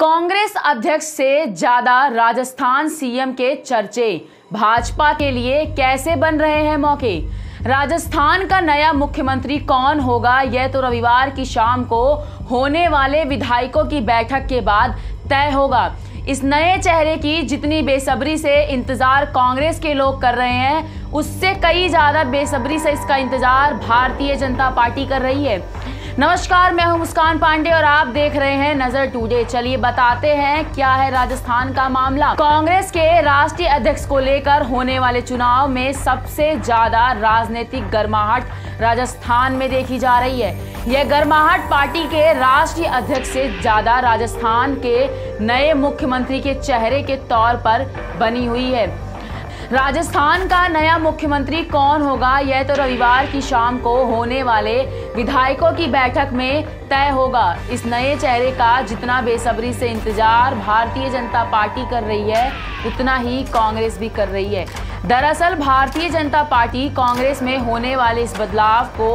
कांग्रेस अध्यक्ष से ज्यादा राजस्थान सीएम के चर्चे, भाजपा के लिए कैसे बन रहे हैं मौके। राजस्थान का नया मुख्यमंत्री कौन होगा यह तो रविवार की शाम को होने वाले विधायकों की बैठक के बाद तय होगा। इस नए चेहरे की जितनी बेसब्री से इंतजार कांग्रेस के लोग कर रहे हैं, उससे कई ज्यादा बेसब्री से इसका इंतजार भारतीय जनता पार्टी कर रही है। नमस्कार, मैं हूं मुस्कान पांडे और आप देख रहे हैं नजर टुडे। चलिए बताते हैं क्या है राजस्थान का मामला। कांग्रेस के राष्ट्रीय अध्यक्ष को लेकर होने वाले चुनाव में सबसे ज्यादा राजनीतिक गर्माहट राजस्थान में देखी जा रही है। यह गर्माहट पार्टी के राष्ट्रीय अध्यक्ष से ज्यादा राजस्थान के नए मुख्यमंत्री के चेहरे के तौर पर बनी हुई है। राजस्थान का नया मुख्यमंत्री कौन होगा यह तो रविवार की शाम को होने वाले विधायकों की बैठक में तय होगा। इस नए चेहरे का जितना बेसब्री से इंतजार भारतीय जनता पार्टी कर रही है, उतना ही कांग्रेस भी कर रही है। दरअसल भारतीय जनता पार्टी कांग्रेस में होने वाले इस बदलाव को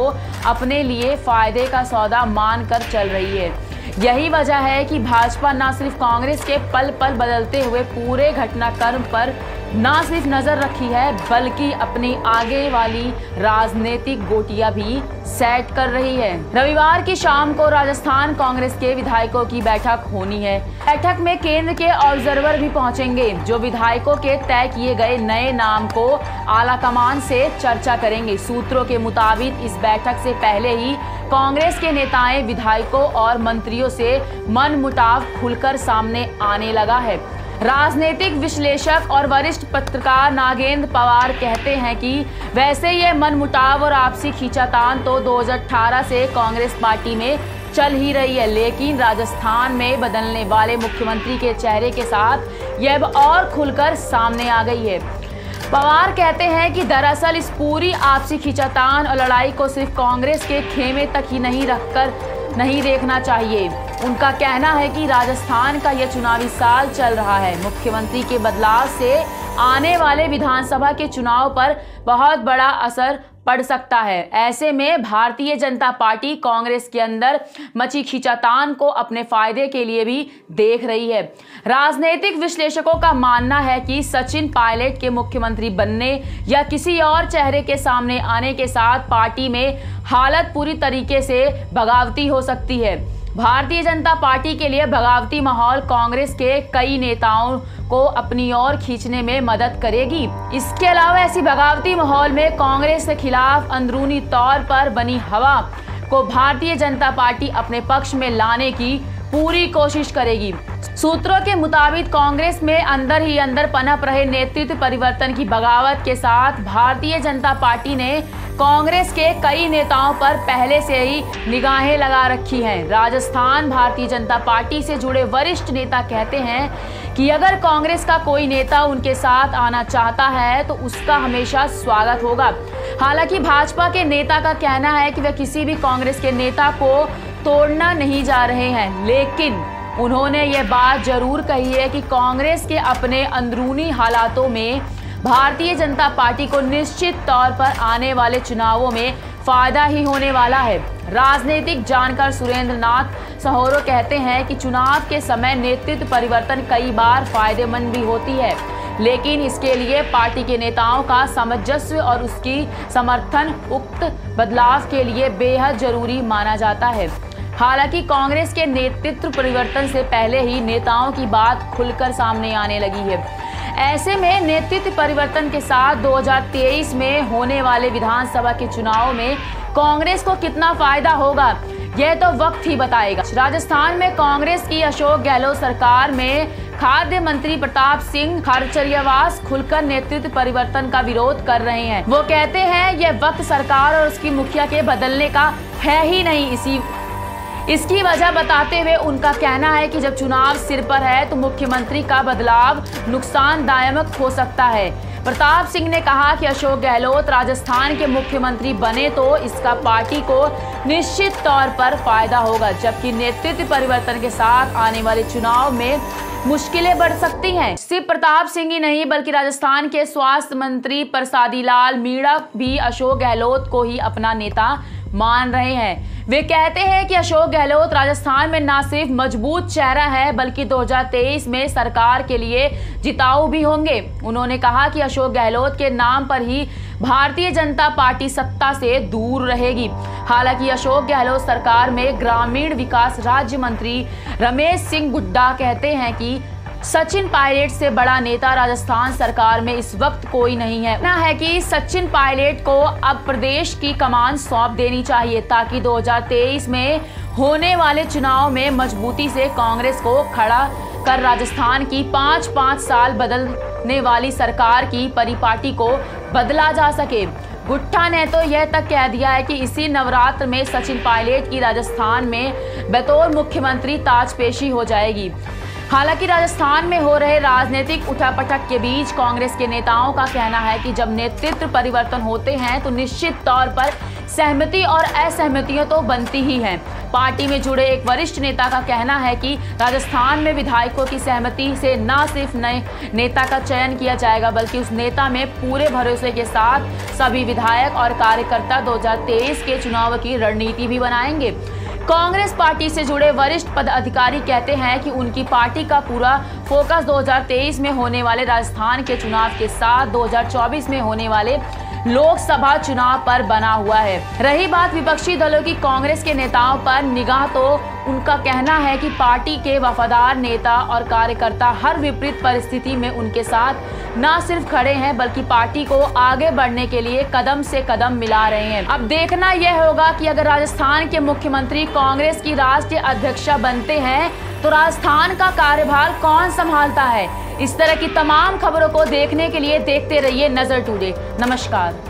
अपने लिए फायदे का सौदा मानकर चल रही है। यही वजह है कि भाजपा न सिर्फ कांग्रेस के पल पल बदलते हुए पूरे घटनाक्रम पर न सिर्फ नजर रखी है, बल्कि अपनी आगे वाली राजनीतिक गोटियां भी सेट कर रही है। रविवार की शाम को राजस्थान कांग्रेस के विधायकों की बैठक होनी है। बैठक में केंद्र के ऑब्जर्वर भी पहुंचेंगे, जो विधायकों के तय किए गए नए नाम को आलाकमान से चर्चा करेंगे। सूत्रों के मुताबिक इस बैठक से पहले ही कांग्रेस के नेताएं विधायकों और मंत्रियों से मनमुटाव खुलकर सामने आने लगा है। राजनीतिक विश्लेषक और वरिष्ठ पत्रकार नागेंद्र पवार कहते हैं कि वैसे ये मनमुटाव और आपसी खींचातान तो 2018 से कांग्रेस पार्टी में चल ही रही है, लेकिन राजस्थान में बदलने वाले मुख्यमंत्री के चेहरे के साथ यह और खुलकर सामने आ गई है। पवार कहते हैं कि दरअसल इस पूरी आपसी खींचातान और लड़ाई को सिर्फ कांग्रेस के खेमे तक ही नहीं देखना चाहिए। उनका कहना है कि राजस्थान का यह चुनावी साल चल रहा है। मुख्यमंत्री के बदलाव से आने वाले विधानसभा के चुनाव पर बहुत बड़ा असर पड़ सकता है। ऐसे में भारतीय जनता पार्टी कांग्रेस के अंदर मची खींचातान को अपने फायदे के लिए भी देख रही है। राजनीतिक विश्लेषकों का मानना है कि सचिन पायलट के मुख्यमंत्री बनने या किसी और चेहरे के सामने आने के साथ पार्टी में हालत पूरी तरीके से बगावती हो सकती है। भारतीय जनता पार्टी के लिए बगावती माहौल कांग्रेस के कई नेताओं को अपनी ओर खींचने में मदद करेगी। इसके अलावा ऐसी बगावती माहौल में कांग्रेस के खिलाफ अंदरूनी तौर पर बनी हवा को भारतीय जनता पार्टी अपने पक्ष में लाने की पूरी कोशिश करेगी। सूत्रों के मुताबिक कांग्रेस में अंदर ही अंदर पनप रहे नेतृत्व परिवर्तन की बगावत के साथ भारतीय जनता पार्टी ने कांग्रेस के कई नेताओं पर पहले से ही निगाहें लगा रखी हैं। राजस्थान भारतीय जनता पार्टी से जुड़े वरिष्ठ नेता कहते हैं कि अगर कांग्रेस का कोई नेता उनके साथ आना चाहता है तो उसका हमेशा स्वागत होगा। हालांकि भाजपा के नेता का कहना है कि वे किसी भी कांग्रेस के नेता को तोड़ना नहीं जा रहे हैं, लेकिन उन्होंने ये बात जरूर कही है कि कांग्रेस के अपने अंदरूनी हालातों में भारतीय जनता पार्टी को निश्चित तौर पर आने वाले चुनावों में फायदा ही होने वाला है। राजनीतिक जानकार सुरेंद्र नाथ सोहरो कहते हैं कि चुनाव के समय नेतृत्व परिवर्तन कई बार फायदेमंद भी होती है, लेकिन इसके लिए पार्टी के नेताओं का सामंजस्य और उसकी समर्थन उक्त बदलाव के लिए बेहद जरूरी माना जाता है। हालांकि कांग्रेस के नेतृत्व परिवर्तन से पहले ही नेताओं की बात खुलकर सामने आने लगी है। ऐसे में नेतृत्व परिवर्तन के साथ 2023 में होने वाले विधानसभा के चुनाव में कांग्रेस को कितना फायदा होगा यह तो वक्त ही बताएगा। राजस्थान में कांग्रेस की अशोक गहलोत सरकार में खाद्य मंत्री प्रताप सिंह खारचरियावास खुलकर नेतृत्व परिवर्तन का विरोध कर रहे हैं। वो कहते हैं यह वक्त सरकार और उसकी मुखिया के बदलने का है ही नहीं। इसकी वजह बताते हुए उनका कहना है कि जब चुनाव सिर पर है तो मुख्यमंत्री का बदलाव नुकसानदायक हो सकता है। प्रताप सिंह ने कहा कि अशोक गहलोत राजस्थान के मुख्यमंत्री बने तो इसका पार्टी को निश्चित तौर पर फायदा होगा, जबकि नेतृत्व परिवर्तन के साथ आने वाले चुनाव में मुश्किलें बढ़ सकती हैं। सिर्फ प्रताप सिंह ही नहीं बल्कि राजस्थान के स्वास्थ्य मंत्री प्रसादी लाल मीणा भी अशोक गहलोत को ही अपना नेता मान रहे हैं। वे कहते हैं कि अशोक गहलोत राजस्थान में न सिर्फ मजबूत चेहरा है बल्कि 2023 में सरकार के लिए जिताऊ भी होंगे। उन्होंने कहा कि अशोक गहलोत के नाम पर ही भारतीय जनता पार्टी सत्ता से दूर रहेगी। हालांकि अशोक गहलोत सरकार में ग्रामीण विकास राज्य मंत्री रमेश सिंह गुड्डा कहते हैं कि सचिन पायलट से बड़ा नेता राजस्थान सरकार में इस वक्त कोई नहीं है। कहना है कि सचिन पायलट को अब प्रदेश की कमान सौंप देनी चाहिए ताकि 2023 में होने वाले चुनाव में मजबूती से कांग्रेस को खड़ा कर राजस्थान की 5-5 साल बदलने वाली सरकार की परिपाटी को बदला जा सके। गुट्टा ने तो यह तक कह दिया है कि इसी नवरात्र में सचिन पायलट की राजस्थान में बतौर मुख्यमंत्री ताजपेशी हो जाएगी। हालांकि राजस्थान में हो रहे राजनीतिक उठापटक के बीच कांग्रेस के नेताओं का कहना है कि जब नेतृत्व परिवर्तन होते हैं तो निश्चित तौर पर सहमति और असहमतियां तो बनती ही हैं। पार्टी में जुड़े एक वरिष्ठ नेता का कहना है कि राजस्थान में विधायकों की सहमति से न सिर्फ नए नेता का चयन किया जाएगा बल्कि उस नेता में पूरे भरोसे के साथ सभी विधायक और कार्यकर्ता 2023 के चुनाव की रणनीति भी बनाएंगे। कांग्रेस पार्टी से जुड़े वरिष्ठ पदाधिकारी कहते हैं कि उनकी पार्टी का पूरा फोकस 2023 में होने वाले राजस्थान के चुनाव के साथ 2024 में होने वाले लोकसभा चुनाव पर बना हुआ है। रही बात विपक्षी दलों की कांग्रेस के नेताओं पर निगाह, तो उनका कहना है कि पार्टी के वफादार नेता और कार्यकर्ता हर विपरीत परिस्थिति में उनके साथ न सिर्फ खड़े हैं बल्कि पार्टी को आगे बढ़ने के लिए कदम से कदम मिला रहे हैं। अब देखना यह होगा कि अगर राजस्थान के मुख्यमंत्री कांग्रेस की राष्ट्रीय अध्यक्षा बनते हैं तो राजस्थान का कार्यभार कौन संभालता है। इस तरह की तमाम खबरों को देखने के लिए देखते रहिए नजर टुडे। नमस्कार।